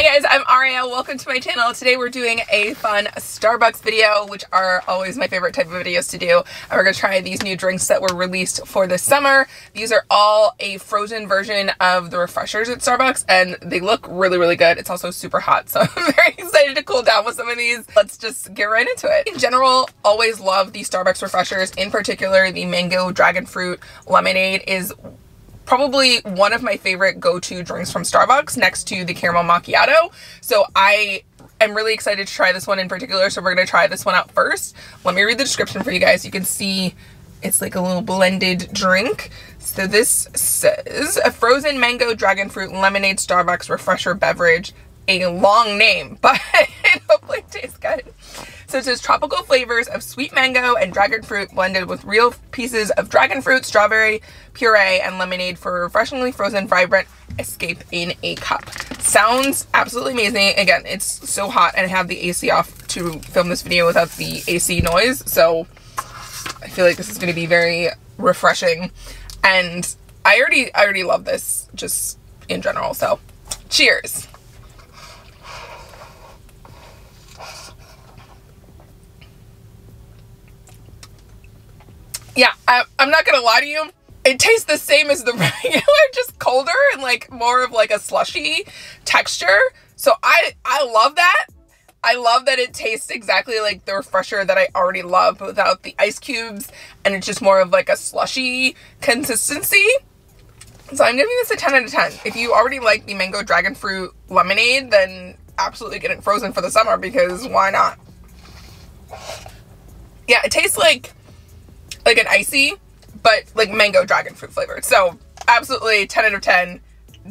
Hi guys, I'm Ariel. Welcome to my channel. Today we're doing a fun Starbucks video, which are always my favorite type of videos to do. And we're gonna try these new drinks that were released for the summer. These are all a frozen version of the refreshers at Starbucks, and they look really, really good. It's also super hot, so I'm very excited to cool down with some of these. Let's just get right into it. In general, always love the Starbucks refreshers. In particular, the mango dragonfruit lemonade is probably one of my favorite go-to drinks from Starbucks next to the caramel macchiato. So I am really excited to try this one in particular. So we're gonna try this one out first. Let me read the description for you guys. You can see it's like a little blended drink. So this says a frozen mango dragon fruit lemonade Starbucks refresher beverage. A long name, but hopefully it tastes good. So it says tropical flavors of sweet mango and dragon fruit blended with real pieces of dragon fruit, strawberry puree, and lemonade for a refreshingly frozen, vibrant escape in a cup. Sounds absolutely amazing. Again, it's so hot and I have the AC off to film this video without the AC noise. So I feel like this is gonna be very refreshing. And I already love this just in general. So cheers. Yeah, I'm not gonna lie to you. It tastes the same as the regular, just colder and like more of like a slushy texture. So I love that. I love that it tastes exactly like the refresher that I already love without the ice cubes, and it's just more of like a slushy consistency. So I'm giving this a 10 out of 10. If you already like the mango dragon fruit lemonade, then absolutely get it frozen for the summer because why not? Yeah, it tastes like an icy, but like mango dragon fruit flavored. So absolutely 10 out of 10.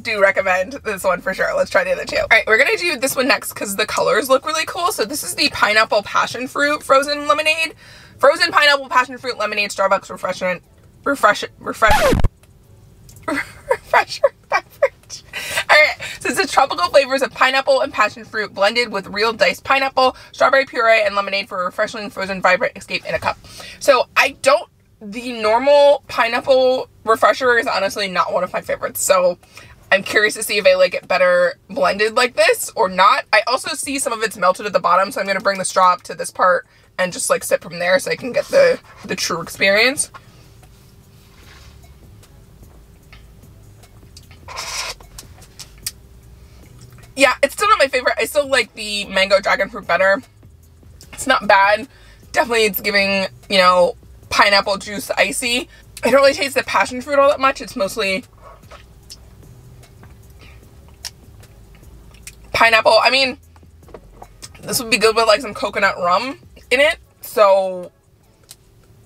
Do recommend this one for sure. Let's try the other two. All right, we're gonna do this one next because the colors look really cool. So this is the pineapple passion fruit frozen lemonade. Frozen pineapple passion fruit lemonade Starbucks refresher beverage. All right, so it's the tropical flavors of pineapple and passion fruit blended with real diced pineapple, strawberry puree, and lemonade for a refreshing frozen vibrant escape in a cup. So the normal pineapple refresher is honestly not one of my favorites. So I'm curious to see if I like it better blended like this or not. I also see some of it's melted at the bottom. So I'm gonna bring the straw up to this part and just like sip from there so I can get the true experience. Yeah, it's still not my favorite. I still like the mango dragon fruit better. It's not bad. Definitely it's giving, you know, pineapple juice icy. I don't really taste the passion fruit all that much. It's mostly pineapple. I mean, this would be good with like some coconut rum in it. So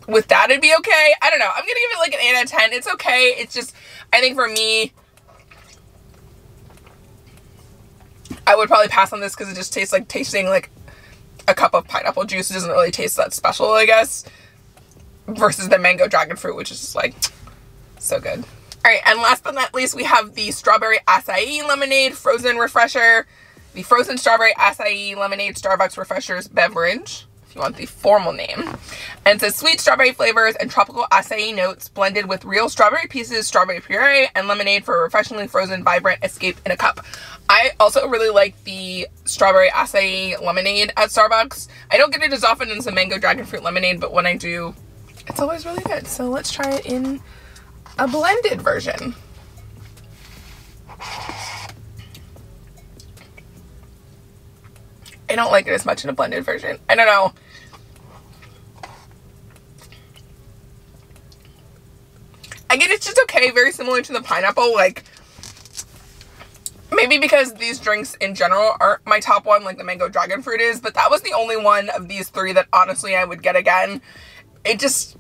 with that, it'd be okay. I don't know. I'm gonna give it like an 8 out of 10. It's okay. It's just, I think for me, I would probably pass on this because it just tastes like tasting like a cup of pineapple juice. It doesn't really taste that special, I guess, versus the mango dragon fruit, which is just like so good. All right, and last but not least, we have the strawberry acai lemonade frozen refresher, the frozen strawberry acai lemonade Starbucks refreshers beverage, if you want the formal name. And it says sweet strawberry flavors and tropical acai notes blended with real strawberry pieces, strawberry puree, and lemonade for a refreshingly frozen, vibrant escape in a cup. I also really like the strawberry acai lemonade at Starbucks. I don't get it as often as the mango dragon fruit lemonade, but when I do, it's always really good. So let's try it in a blended version. I don't like it as much in a blended version. I don't know. I get it's just okay, very similar to the pineapple, like maybe because these drinks in general aren't my top one, like the mango dragon fruit is, but that was the only one of these three that honestly I would get again. It just,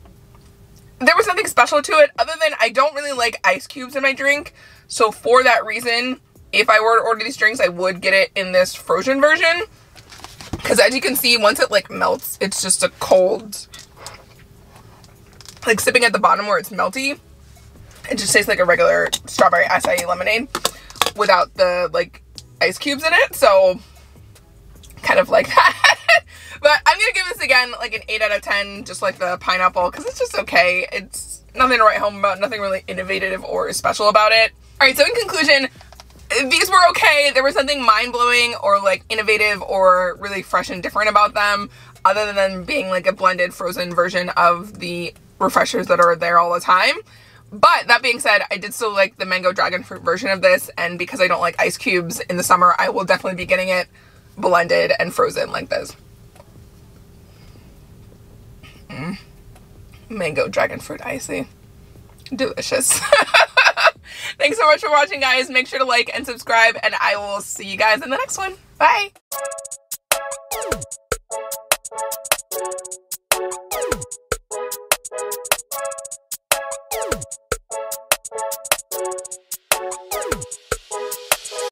there was nothing special to it other than I don't really like ice cubes in my drink. So for that reason, if I were to order these drinks, I would get it in this frozen version. Because as you can see, once it like melts, it's just a cold, like sipping at the bottom where it's melty. It just tastes like a regular strawberry acai lemonade without the like ice cubes in it. So kind of like that. But I'm gonna give this again like an 8 out of 10, just like the pineapple, because it's just okay. It's nothing to write home about, nothing really innovative or special about it. All right, so in conclusion, these were okay. There was nothing mind-blowing or like innovative or really fresh and different about them, other than being like a blended frozen version of the refreshers that are there all the time. But that being said, I did still like the mango dragon fruit version of this, and because I don't like ice cubes in the summer, I will definitely be getting it blended and frozen like this. Mango dragon fruit icy. Delicious. Thanks so much for watching, guys. Make sure to like and subscribe, and I will see you guys in the next one. Bye.